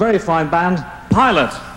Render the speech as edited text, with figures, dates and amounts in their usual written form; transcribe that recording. very fine band, Pilot.